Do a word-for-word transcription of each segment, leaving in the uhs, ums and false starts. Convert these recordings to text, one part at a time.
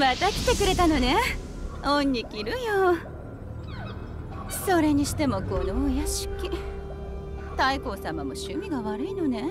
また来てくれたのね。恩に着るよ。それにしてもこのお屋敷、太后様も趣味が悪いのね。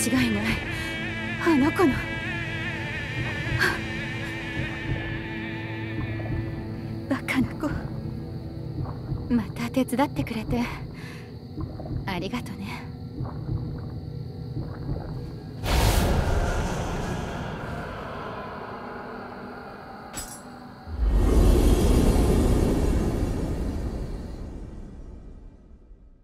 違いない。あの子の。バカな子。また手伝ってくれてありがとね。